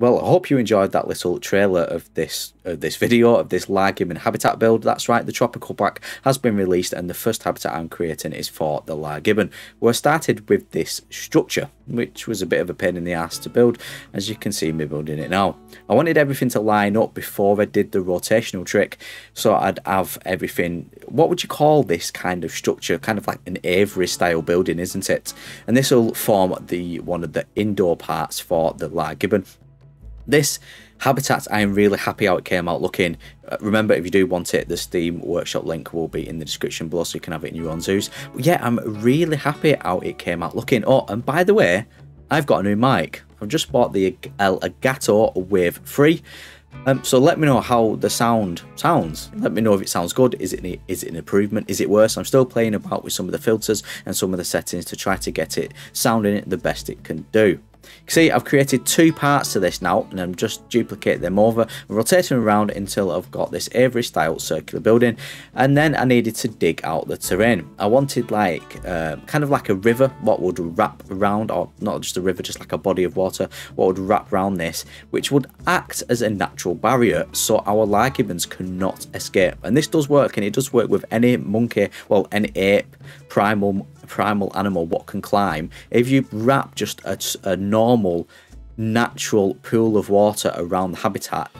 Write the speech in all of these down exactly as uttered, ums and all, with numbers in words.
Well, I hope you enjoyed that little trailer of this of this video, of this Lar Gibbon habitat build. That's right, the Tropical Pack has been released and the first habitat I'm creating is for the Lar Gibbon. We started with this structure, which was a bit of a pain in the ass to build. As you can see me building it now. I wanted everything to line up before I did the rotational trick, so I'd have everything, what would you call this kind of structure? Kind of like an Avery style building, isn't it? And this will form the one of the indoor parts for the Lar Gibbon. This habitat, I am really happy how it came out looking. Remember, if you do want it, the Steam Workshop link will be in the description below so you can have it in your own zoos. But yeah, I'm really happy how it came out looking. Oh, and by the way, I've got a new mic. I've just bought the El Agato Wave three. Um, so let me know how the sound sounds. Let me know if it sounds good. Is it an, is it an improvement? Is it worse? I'm still playing about with some of the filters and some of the settings to try to get it sounding it the best it can do. You see, I've created two parts to this now, and I'm just duplicating them over and rotating around until I've got this Avery style circular building. And then I needed to dig out the terrain. I wanted like uh, kind of like a river, what would wrap around, or not just a river, just like a body of water, what would wrap around this, which would act as a natural barrier so our Lar Gibbons cannot escape. And this does work, and it does work with any monkey, well, any ape, primal primal animal what can climb. If you wrap just a, a normal natural pool of water around the habitat,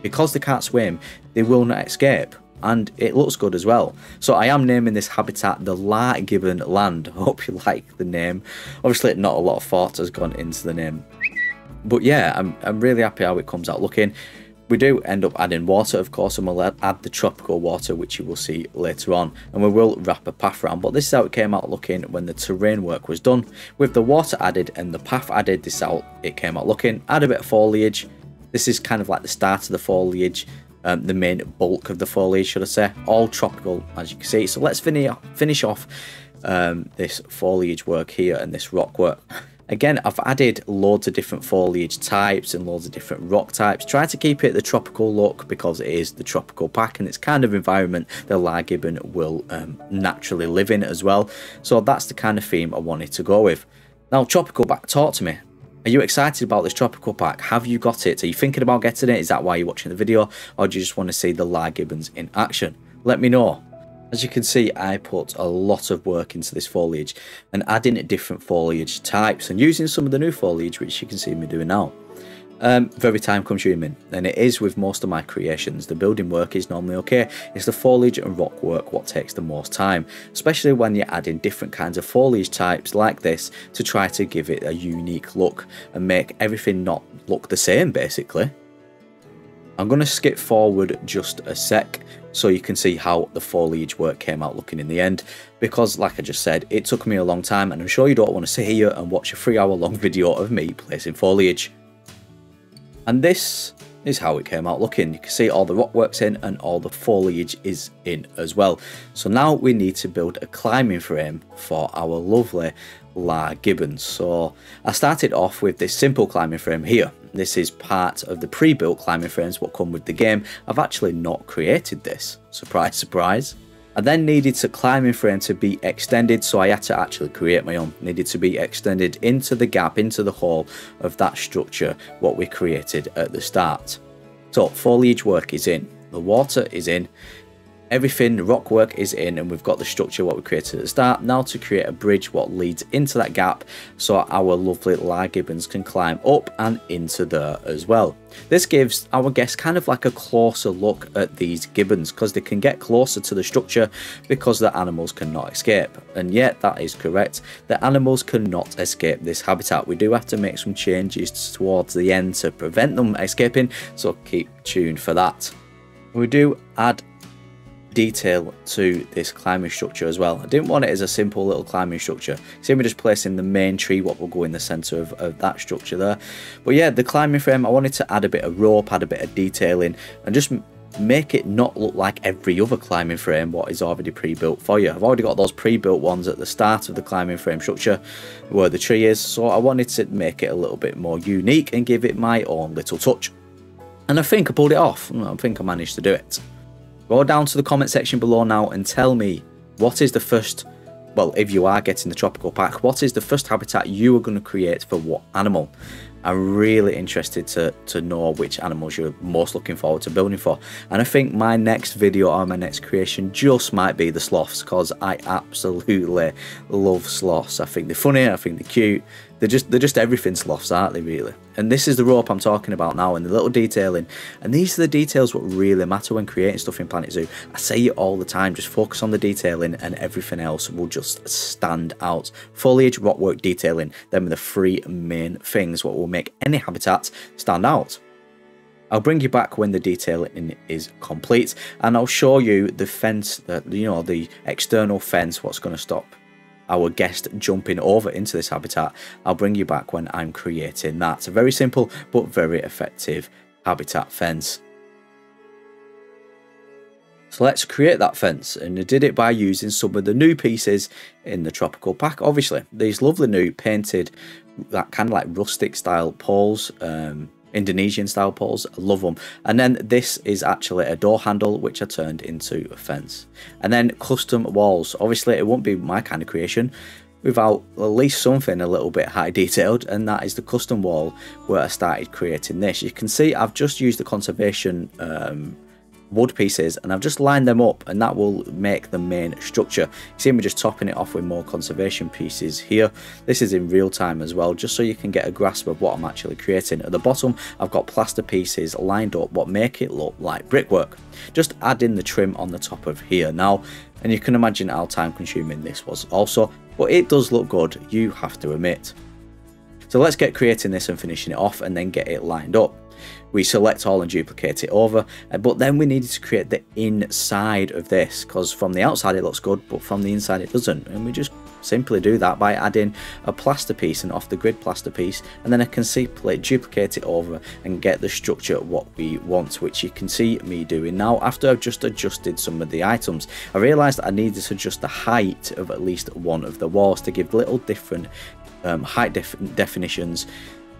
because they can't swim, they will not escape, and it looks good as well. So I am naming this habitat the Lar Gibbon Land. I hope you like the name. Obviously not a lot of thought has gone into the name, but yeah, I'm, I'm really happy how it comes out looking. We do end up adding water, of course, and we'll add the tropical water, which you will see later on. And we will wrap a path around, but this is how it came out looking when the terrain work was done. With the water added and the path added, this is how it came out looking. Add a bit of foliage. This is kind of like the start of the foliage, um, the main bulk of the foliage, should I say. All tropical, as you can see. So let's finish finish off um, this foliage work here and this rock work. Again, I've added loads of different foliage types and loads of different rock types. Try to keep it the tropical look because it is the Tropical Pack and it's kind of environment the Lar Gibbon will um, naturally live in as well. So that's the kind of theme I wanted to go with. Now, Tropical Pack, talk to me. Are you excited about this Tropical Pack? Have you got it? Are you thinking about getting it? Is that why you're watching the video? Or do you just want to see the Lar Gibbons in action? Let me know. As you can see, I put a lot of work into this foliage and adding different foliage types and using some of the new foliage, which you can see me doing now. Um, very time consuming, and it is with most of my creations. The building work is normally okay, it's the foliage and rock work what takes the most time, especially when you're adding different kinds of foliage types like this to try to give it a unique look and make everything not look the same basically. I'm going to skip forward just a sec so you can see how the foliage work came out looking in the end, because like I just said, it took me a long time and I'm sure you don't want to sit here and watch a three hour long video of me placing foliage. And this is how it came out looking. You can see all the rock works in and all the foliage is in as well. So now we need to build a climbing frame for our lovely Lar Gibbon. So I started off with this simple climbing frame here. This is part of the pre-built climbing frames what come with the game. I've actually not created this. Surprise, surprise. I then needed the climbing frame to be extended, so I had to actually create my own. Needed to be extended into the gap, into the hole of that structure, what we created at the start. So foliage work is in, the water is in, everything, the rock work is in, and we've got the structure what we created at the start. Now to create a bridge what leads into that gap so our lovely Lar Gibbons can climb up and into there as well. This gives our guests kind of like a closer look at these gibbons because they can get closer to the structure because the animals cannot escape. And yet that is correct. The animals cannot escape this habitat. We do have to make some changes towards the end to prevent them escaping, so keep tuned for that. We do add detail to this climbing structure as well. I didn't want it as a simple little climbing structure. See me just placing the main tree what will go in the center of, of that structure there. But yeah, the climbing frame, I wanted to add a bit of rope, add a bit of detailing and just make it not look like every other climbing frame what is already pre-built for you. I've already got those pre-built ones at the start of the climbing frame structure where the tree is, so I wanted to make it a little bit more unique and give it my own little touch, and I think I pulled it off. I think I managed to do it. Go down to the comment section below now and tell me what is the first, well, if you are getting the Tropical Pack, what is the first habitat you are going to create for what animal? I'm really interested to, to know which animals you're most looking forward to building for. And I think my next video or my next creation just might be the sloths, because I absolutely love sloths. I think they're funny, I think they're cute. They're just, they're just everything sloths, aren't they, really? And this is the rope I'm talking about now, and the little detailing. And these are the details what really matter when creating stuff in Planet Zoo. I say it all the time, just focus on the detailing and everything else will just stand out. Foliage, rockwork, detailing, them are the three main things what will make any habitat stand out. I'll bring you back when the detailing is complete, and I'll show you the fence, that you know, the external fence, what's going to stop our guest jumping over into this habitat. I'll bring you back when I'm creating that. It's a very simple but very effective habitat fence. So let's create that fence, and I did it by using some of the new pieces in the Tropical Pack, obviously. These lovely new painted, that kind of like rustic style poles, um, Indonesian style poles, I love them. And then this is actually a door handle which I turned into a fence. And then custom walls, obviously it won't be my kind of creation without at least something a little bit high detailed, and that is the custom wall where I started creating this. You can see I've just used the conservation um, wood pieces and I've just lined them up, and that will make the main structure. You see me just topping it off with more conservation pieces here. This is in real time as well, just so you can get a grasp of what I'm actually creating. At the bottom I've got plaster pieces lined up what make it look like brickwork. Just add in the trim on the top of here now, and you can imagine how time consuming this was also, but it does look good, you have to admit. So let's get creating this and finishing it off, and then get it lined up. We select all and duplicate it over, but then we needed to create the inside of this, because from the outside it looks good but from the inside it doesn't, and we just simply do that by adding a plaster piece, an off the grid plaster piece, and then I can simply duplicate it over and get the structure what we want, which you can see me doing now after I've just adjusted some of the items. I realized that I needed to adjust the height of at least one of the walls to give little different um, height def definitions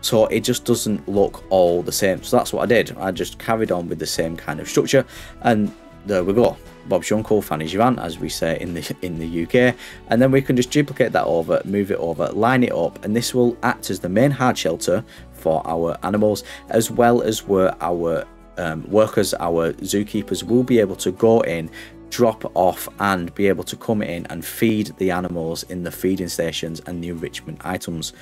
so it just doesn't look all the same. So that's what I did. I just carried on with the same kind of structure, and there we go. Bob's your uncle, Fanny's your aunt, as we say in the in the U K. And then we can just duplicate that over, move it over, line it up, and this will act as the main hard shelter for our animals, as well as where our um, workers, our zookeepers, will be able to go in, drop off, and be able to come in and feed the animals in the feeding stations and the enrichment items.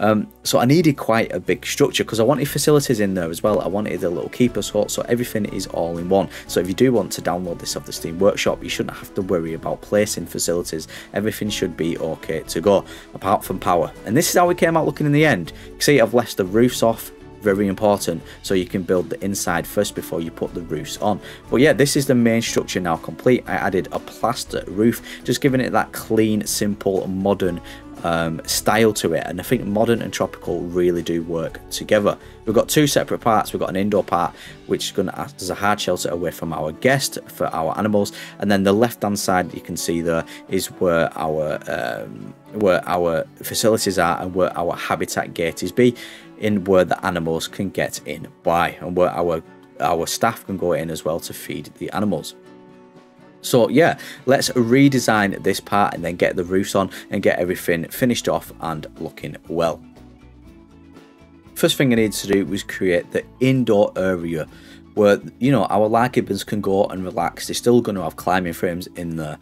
Um, so I needed quite a big structure because I wanted facilities in there as well. I wanted a little keeper's hut, so everything is all in one. So if you do want to download this off the Steam Workshop, you shouldn't have to worry about placing facilities. Everything should be okay to go, apart from power. And this is how it came out looking in the end. You see, I've left the roofs off. Very important, so you can build the inside first before you put the roofs on. But yeah, this is the main structure now complete. I added a plaster roof, just giving it that clean, simple, modern um, style to it, and I think modern and tropical really do work together. We've got two separate parts. We've got an indoor part which is going to act as a hard shelter away from our guest for our animals, and then the left hand side you can see there is where our um, where our facilities are and where our habitat gate is be in, where the animals can get in by, and where our our staff can go in as well to feed the animals. So yeah, let's redesign this part and then get the roofs on and get everything finished off and looking well. First thing I needed to do was create the indoor area where, you know, our Lar Gibbons can go and relax. They're still going to have climbing frames in there,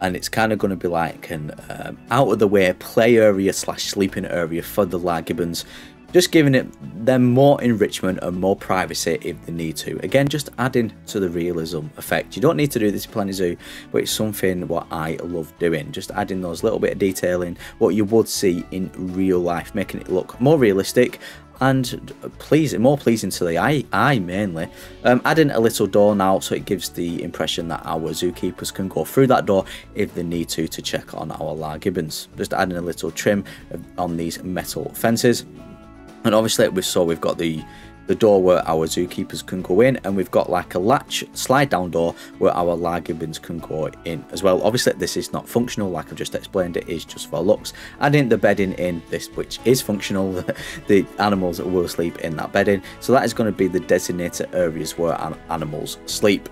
and it's kind of going to be like an um, out of the way play area slash sleeping area for the Lar Gibbons, just giving it them more enrichment and more privacy if they need to. Again, just adding to the realism effect. You don't need to do this in Planet Zoo, but it's something what I love doing. Just adding those little bit of detailing, what you would see in real life, making it look more realistic and pleasing, more pleasing to the eye, eye mainly. Um, adding a little door now, so it gives the impression that our zookeepers can go through that door if they need to, to check on our Lar Gibbons. Just adding a little trim on these metal fences. And obviously we saw we've got the, the door where our zookeepers can go in, and we've got like a latch slide down door where our Lar Gibbons can go in as well. Obviously this is not functional, like I've just explained, it is just for looks. Adding the bedding in this, which is functional, the animals will sleep in that bedding. So that is going to be the designated areas where animals sleep.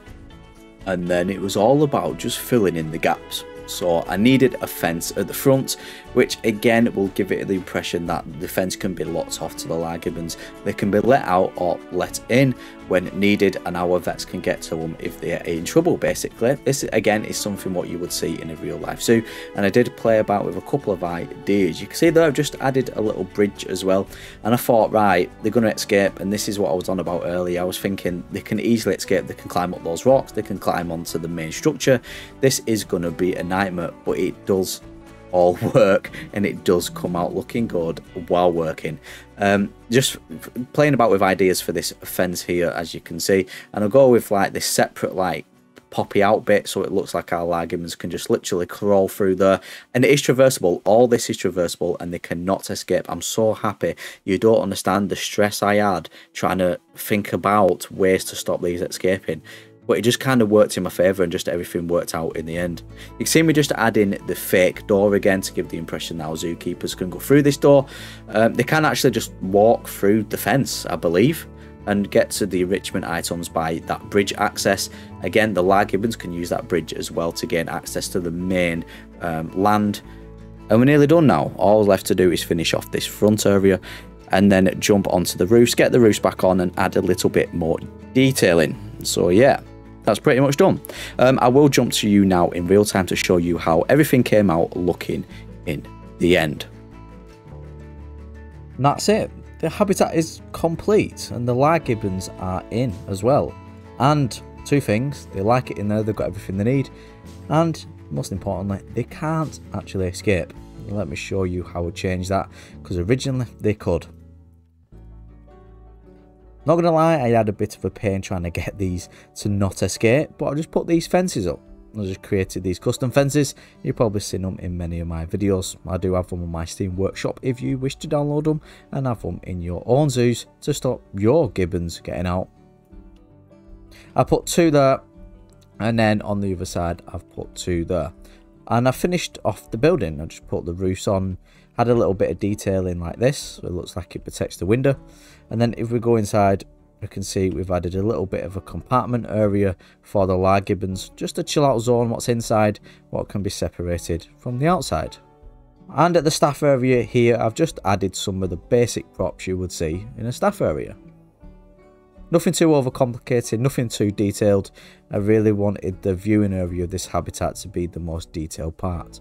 And then it was all about just filling in the gaps. so I needed a fence at the front, which again will give it the impression that the fence can be locked off to the Lar Gibbons. They can be let out or let in when needed, and our vets can get to them if they're in trouble, basically. This again is something what you would see in a real life zoo, and I did play about with a couple of ideas. You can see that I've just added a little bridge as well, and I thought, right, they're going to escape, and this is what I was on about earlier. I was thinking they can easily escape, they can climb up those rocks, they can climb onto the main structure. This is going to be a nightmare, but it does all work, and it does come out looking good while working. Um just playing about with ideas for this fence here, as you can see, and I'll go with like this separate like poppy out bit, so it looks like our Lar Gibbons can just literally crawl through there, and it is traversable. All this is traversable, and they cannot escape. I'm so happy. You don't understand the stress I had trying to think about ways to stop these escaping, but it just kind of worked in my favour, and just everything worked out in the end. You can see me just adding the fake door again to give the impression that our zookeepers can go through this door. Um, they can actually just walk through the fence, I believe, and get to the enrichment items by that bridge access. Again, the Lar Gibbons can use that bridge as well to gain access to the main um, land. And we're nearly done now. All left to do is finish off this front area, and then jump onto the roofs, get the roofs back on, and add a little bit more detailing. So yeah, that's pretty much done. Um, I will jump to you now in real time to show you how everything came out looking in the end. And that's it. The habitat is complete, and the Lar Gibbons are in as well. And two things, they like it in there, they've got everything they need, and most importantly, they can't actually escape. Let me show you how I change that, because originally they could. Not gonna lie, I had a bit of a pain trying to get these to not escape, but I just put these fences up. I just created these custom fences. You've probably seen them in many of my videos. I do have them on my Steam Workshop if you wish to download them and have them in your own zoos to stop your gibbons getting out. I put two there, and then on the other side I've put two there. And I finished off the building. I just put the roofs on, had a little bit of detailing like this, so it looks like it protects the window. And then if we go inside, you can see we've added a little bit of a compartment area for the Lar Gibbons, just a chill out zone, what's inside, what can be separated from the outside. And at the staff area here, I've just added some of the basic props you would see in a staff area. Nothing too overcomplicated, nothing too detailed. I really wanted the viewing area of this habitat to be the most detailed part.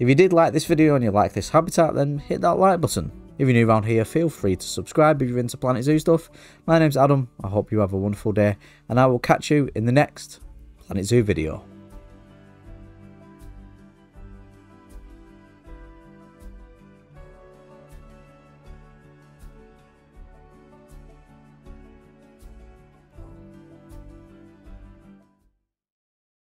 If you did like this video and you like this habitat, then hit that like button. If you're new around here, feel free to subscribe if you're into Planet Zoo stuff. My name's Adam, I hope you have a wonderful day, and I will catch you in the next Planet Zoo video.